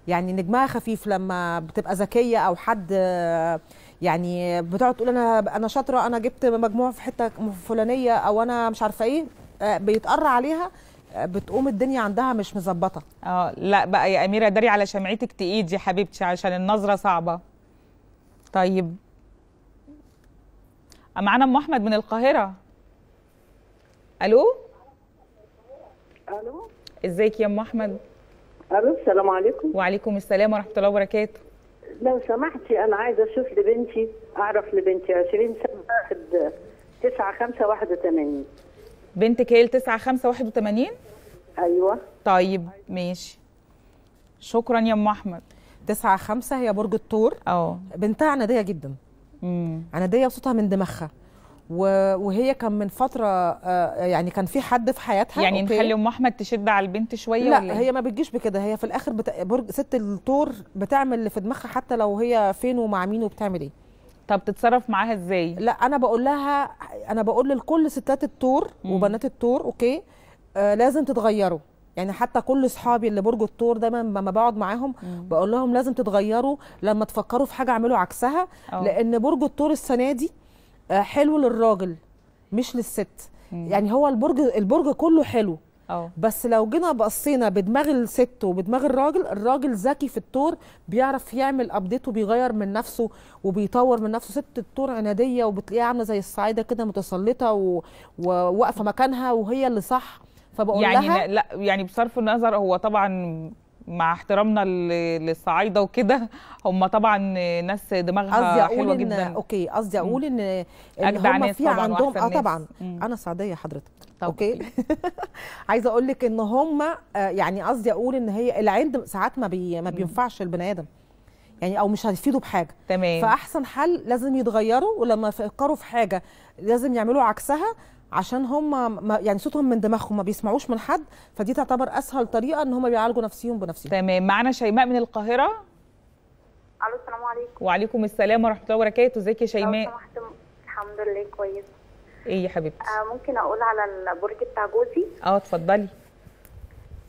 يعني نجمها خفيف لما بتبقى ذكيه او حد يعني بتقعد تقول انا انا شاطره، انا جبت مجموع في حته فلانيه، او انا مش عارفه ايه، بيتقرع عليها بتقوم الدنيا عندها مش مظبطه. اه لا بقى يا اميره داري على شمعتك تايدي يا حبيبتي عشان النظره صعبه. طيب معانا ام احمد من القاهره. الو الو ازيك يا ام احمد؟ الو السلام عليكم. وعليكم السلام ورحمه الله وبركاته. لو سمحتي انا عايزه اشوف لبنتي، اعرف لبنتي عشرين سنة واحد تسعة خمسة واحد وتمانين. بنتك هي تسعة خمسة واحد وتمانين؟ ايوه. طيب ماشي شكرا يا ام احمد. تسعة خمسة هي برج الثور. اه بنتها عناديه جدا. امم عناديه وصوتها من دماغها، وهي كان من فتره يعني كان في حد في حياتها. يعني أوكي. نخلي ام احمد تشد على البنت شويه لا ولا؟ هي ما بتجيش بكده، هي في الاخر بتا... برج ست الثور بتعمل اللي في دماغها حتى لو هي فين ومع مين وبتعمل ايه. طب تتصرف معاها ازاي؟ لا انا بقول لها، انا بقول لكل ستات الثور وبنات الثور اوكي آه لازم تتغيروا، يعني حتى كل اصحابي اللي برج الثور دايما لما بقعد معاهم بقول لهم لازم تتغيروا، لما تفكروا في حاجه اعملوا عكسها. أوه. لان برج الثور السنه دي آه حلو للراجل مش للست. مم. يعني هو البرج البرج كله حلو. أوه. بس لو جينا بقصينا بدماغ الست وبدماغ الراجل، الراجل ذكي في الطور، بيعرف يعمل ابديت وبيغير من نفسه وبيطور من نفسه. ست الطور عناديه وبتلاقيها عامله زي الصعيده كده متسلطه و... وواقفه مكانها وهي اللي صح. فبقول يعني لها لا يعني بصرف النظر، هو طبعا مع احترامنا للصعايده وكده هم طبعا ناس دماغها حلوه جدا. اوكي قصدي اقول ان ان هم في عندهم اه طبعا مم. انا صعيديه حضرتك اوكي عايزه اقول لك ان هم يعني قصدي اقول ان هي العند ساعات ما بي ما بينفعش البني ادم يعني، او مش هيفيدوا بحاجه. تمام. فاحسن حل لازم يتغيروا، ولما يفكروا في حاجه لازم يعملوا عكسها، عشان هم يعني صوتهم من دماغهم ما بيسمعوش من حد، فدي تعتبر اسهل طريقه ان هم بيعالجوا نفسيهم بنفسهم. تمام. معانا شيماء من القاهره. الو السلام عليكم. وعليكم السلام ورحمه الله وبركاته. ازيك يا شيماء؟ لو سمحت. الحمد لله كويس. ايه يا حبيبتي؟ آه ممكن اقول على البرج بتاع جوزي؟ اه اتفضلي.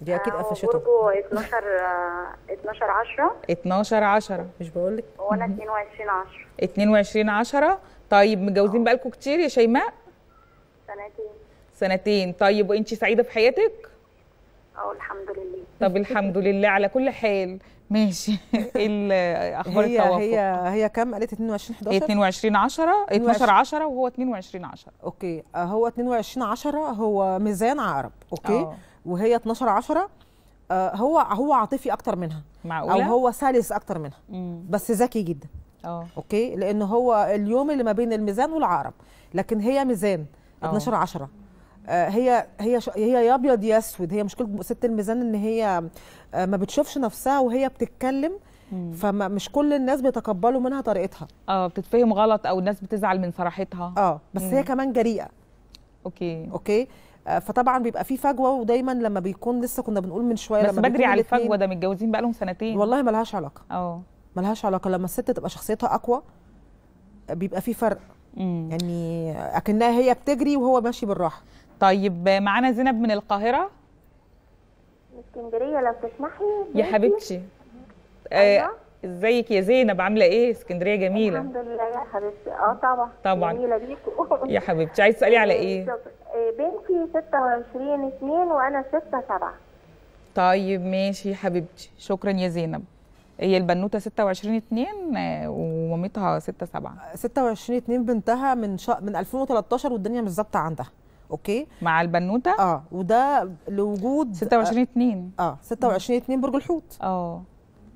دي اكيد قفشته. برجه اتناشر عشرة اتناشر عشرة مش بقول لك؟ وانا اتنين وعشرين عشرة اتنين وعشرين عشرة. طيب متجوزين بقالكم كتير يا شيماء؟ سنتين. سنتين. طيب وانتي سعيده في حياتك؟ اه الحمد لله. طب الحمد لله على كل حال. ماشي. ايه اخبار التوافق؟ هي هي كام قالت؟ اتنين وعشرين حداشر اتنين وعشرين عشرة اتناشر عشرة وهو اتنين وعشرين عشرة. اوكي هو اتنين وعشرين عشرة هو ميزان عقرب. اوكي أوه. وهي اتناشر عشرة هو هو عاطفي اكتر منها. معقوله؟ او هو سلس اكتر منها. مم. بس ذكي جدا. اه اوكي لان هو اليوم اللي ما بين الميزان والعقرب، لكن هي ميزان اتناشر عشرة. هي هي هي يا ابيض يا اسود. هي مشكله ست الميزان ان هي ما بتشوفش نفسها وهي بتتكلم، فمش كل الناس بيتقبلوا منها طريقتها. اه بتتفهم غلط او الناس بتزعل من صراحتها. اه بس مم. هي كمان جريئه. اوكي اوكي فطبعا بيبقى في فجوه، ودايما لما بيكون لسه كنا بنقول من شويه بس بدري على الفجوه ده. متجوزين بقى لهم سنتين. والله ملهاش علاقه. اه ملهاش علاقه. لما الست تبقى شخصيتها اقوى بيبقى في فرق. مم. يعني اكنها هي بتجري وهو ماشي بالراحه. طيب معانا زينب من القاهره. من اسكندريه لو تسمحي يا حبيبتي. ازيك آه يا زينب؟ عامله ايه؟ اسكندريه جميله. الحمد لله يا حبيبتي. اه طبعا طبعا جميله بيكم. يا حبيبتي عايز تسالي على ايه؟ بنتي ستة وعشرين اتنين وانا ستة سبعة. طيب ماشي يا حبيبتي، شكرا يا زينب. هي البنوته ستة وعشرين اتنين ومامتها ستة سبعة. ستة وعشرين اتنين بنتها من شا... من ألفين وتلتاشر والدنيا مش ظابطه عندها. اوكي مع البنوته. اه وده لوجود ستة وعشرين اتنين. اه ستة وعشرين اتنين برج الحوت. اه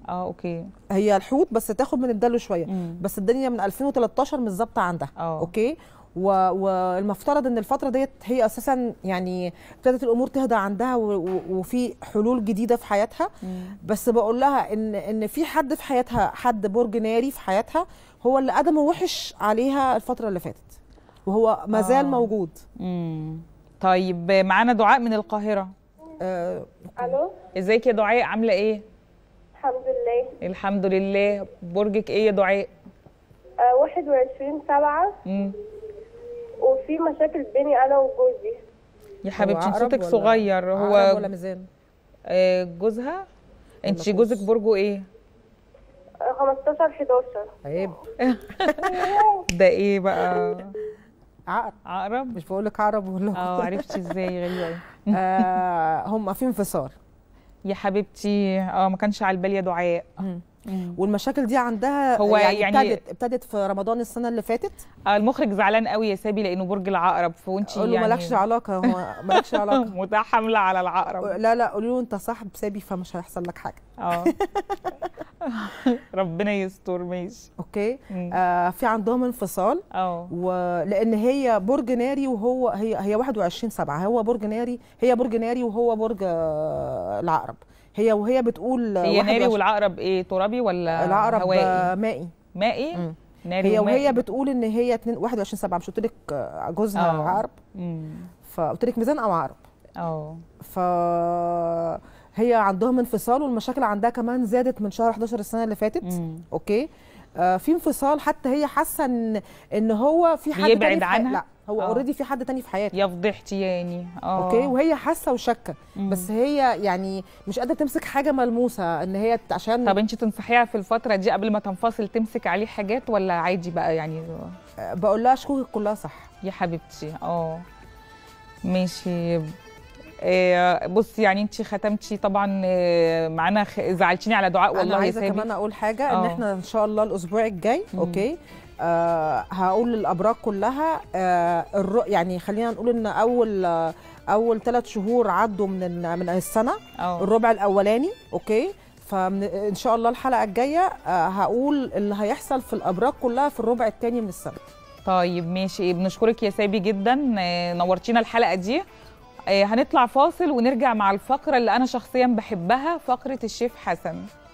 اه اوكي هي الحوت بس تاخد من الدلو شويه. مم. بس الدنيا من ألفين وتلتاشر مش ظابطه عندها. أوه. اوكي والمفترض ان الفتره ديت هي اساسا يعني ابتدت الامور تهدى عندها وفي حلول جديده في حياتها. بس بقول لها ان ان في حد في حياتها، حد برج ناري في حياتها هو اللي قدمه وحش عليها الفتره اللي فاتت وهو ما زال آه. موجود. امم طيب معانا دعاء من القاهره. آه. الو ازيك يا دعاء؟ عامله ايه؟ الحمد لله. الحمد لله. برجك ايه يا دعاء؟ آه واحد وعشرين سبعة. امم وفي مشاكل بيني انا وجوزي. يا حبيبتي صوتك صغير. هو عقرب ولا ميزان؟ آه جوزها. انت جوزك برجه ايه؟ خمستاشر حداشر. عيب. ده ايه بقى؟ عقرب. عقرب. مش بقول لك عقرب ولا اه عرفتي ازاي؟ غريبه قوي. آه هم في انفصال يا حبيبتي. اه ما كانش على بالي يا دعاء. والمشاكل دي عندها هو يعني, يعني ابتدت ابتدت في رمضان السنه اللي فاتت. المخرج زعلان قوي يا سابي لانه برج العقرب، فوانتي يعني مالكش علاقه. هو مالكش علاقه. متاح حمله على العقرب. لا لا قولوا له انت صاحب سابي فمش هيحصل لك حاجه. اه ربنا يستر. ماشي اوكي آه في عندهم انفصال. اه ولان هي برج ناري وهو هي هي واحد وعشرين سبعة. هو برج ناري، هي برج ناري وهو برج آه العقرب. هي وهي بتقول هي ناري والعقرب ايه ترابي ولا العقرب هوائي؟ مائي. مائي؟ مم. ناري هي ومائي. وهي بتقول ان هي واحد وعشرين سبعة. مش قلت لك جوزها عقرب؟ فقلت لك ميزان او عقرب. اه فهي عندهم انفصال والمشاكل عندها كمان زادت من شهر حداشر السنه اللي فاتت. مم. اوكي آه في انفصال. حتى هي حاسه ان ان هو في حد بيبعد عنها. لا هو اوريدي في حد تاني في حياتها. يا فضحتي يعني. اه اوكي وهي حاسه وشاكه بس هي يعني مش قادره تمسك حاجه ملموسه ان هي عشان. طب انت تنصحيها في الفتره دي قبل ما تنفصل تمسك عليه حاجات ولا عادي بقى يعني؟ آه بقول لها شكوكك كلها صح يا حبيبتي. اه ماشي بص يعني انت ختمتي طبعا معانا، زعلتيني على دعاء والله يا سابي. انا عايزه كمان اقول حاجه أوه. ان احنا ان شاء الله الاسبوع الجاي مم. اوكي آه هقول الابراج كلها آه الرؤ... يعني خلينا نقول ان اول آه اول ثلاث شهور عدوا من من السنه أوه. الربع الاولاني اوكي، فان شاء الله الحلقه الجايه آه هقول اللي هيحصل في الابراج كلها في الربع الثاني من السنه. طيب ماشي، بنشكرك يا سابي جدا، آه نورتينا الحلقه دي. آه هنطلع فاصل ونرجع مع الفقره اللي انا شخصيا بحبها، فقره الشيف حسن.